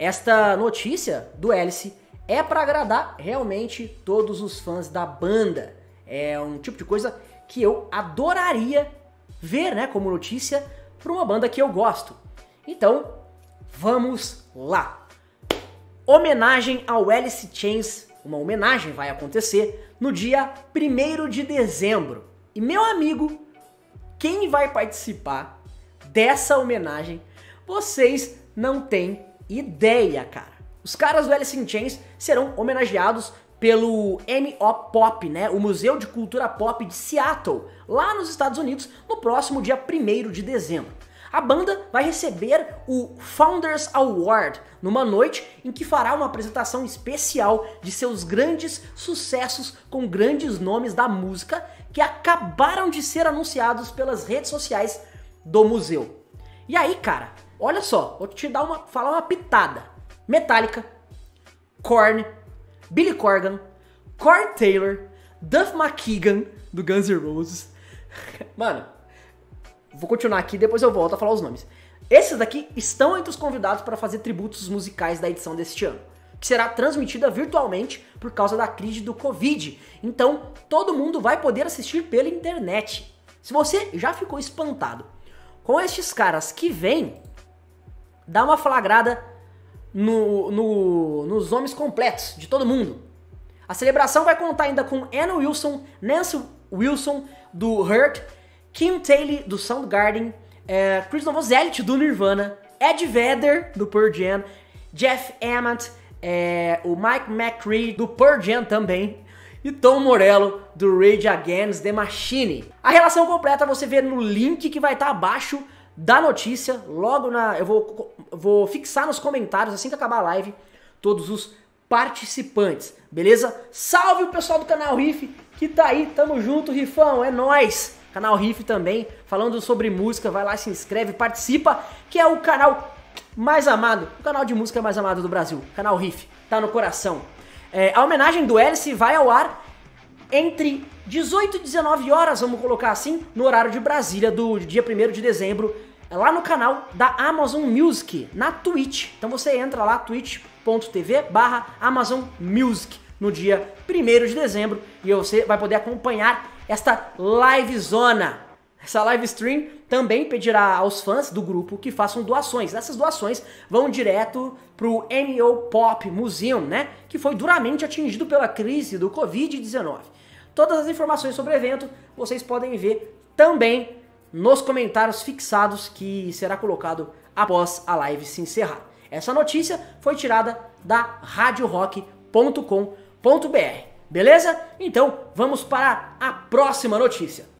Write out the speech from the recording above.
Esta notícia do Alice é para agradar realmente todos os fãs da banda. É um tipo de coisa que eu adoraria ver, né, como notícia para uma banda que eu gosto. Então, vamos lá. Homenagem ao Alice in Chains. Uma homenagem vai acontecer no dia 1º de dezembro. E, meu amigo, quem vai participar dessa homenagem, vocês não têm ideia, cara. Os caras do Alice in Chains serão homenageados pelo MoPOP, né? O Museu de Cultura Pop de Seattle, lá nos Estados Unidos, no próximo dia 1º de dezembro. A banda vai receber o Founders Award numa noite em que fará uma apresentação especial de seus grandes sucessos com grandes nomes da música que acabaram de ser anunciados pelas redes sociais do museu. E aí, cara, olha só, vou te dar falar uma pitada. Metallica, Korn, Billy Corgan, Corey Taylor, Duff McKagan do Guns N' Roses. Mano, vou continuar aqui, depois eu volto a falar os nomes. Esses daqui estão entre os convidados para fazer tributos musicais da edição deste ano, que será transmitida virtualmente por causa da crise do Covid. Então, todo mundo vai poder assistir pela internet. Se você já ficou espantado com estes caras que vêm, dá uma flagrada nos nomes completos de todo mundo. A celebração vai contar ainda com Ann Wilson, Nancy Wilson, do Heart, Kim Taylor, do Soundgarden, Chris Novoselic, do Nirvana, Eddie Vedder, do Pearl Jam, Jeff Ament, o Mike McCree, do Pearl Jam também, e Tom Morello, do Rage Against the Machine. A relação completa você vê no link que vai estar abaixo da notícia, logo na... Eu vou fixar nos comentários, assim que acabar a live, todos os participantes, beleza? Salve o pessoal do canal Riff, que tá aí, tamo junto, Rifão, é nóis! Canal Riff também, falando sobre música, vai lá, se inscreve, participa, que é o canal mais amado, o canal de música mais amado do Brasil, canal Riff, tá no coração. A homenagem do Alice vai ao ar entre 18 e 19 horas, vamos colocar assim, no horário de Brasília, do dia 1º de dezembro, lá no canal da Amazon Music, na Twitch. Então você entra lá, twitch.tv/AmazonMusic, no dia 1º de dezembro, e você vai poder acompanhar esta livezona. Essa live stream também pedirá aos fãs do grupo que façam doações. Essas doações vão direto pro MoPop Museum, né? Que foi duramente atingido pela crise do Covid-19. Todas as informações sobre o evento vocês podem ver também nos comentários fixados, que será colocado após a live se encerrar. Essa notícia foi tirada da RadioRock.com.br. Beleza? Então, vamos para a próxima notícia.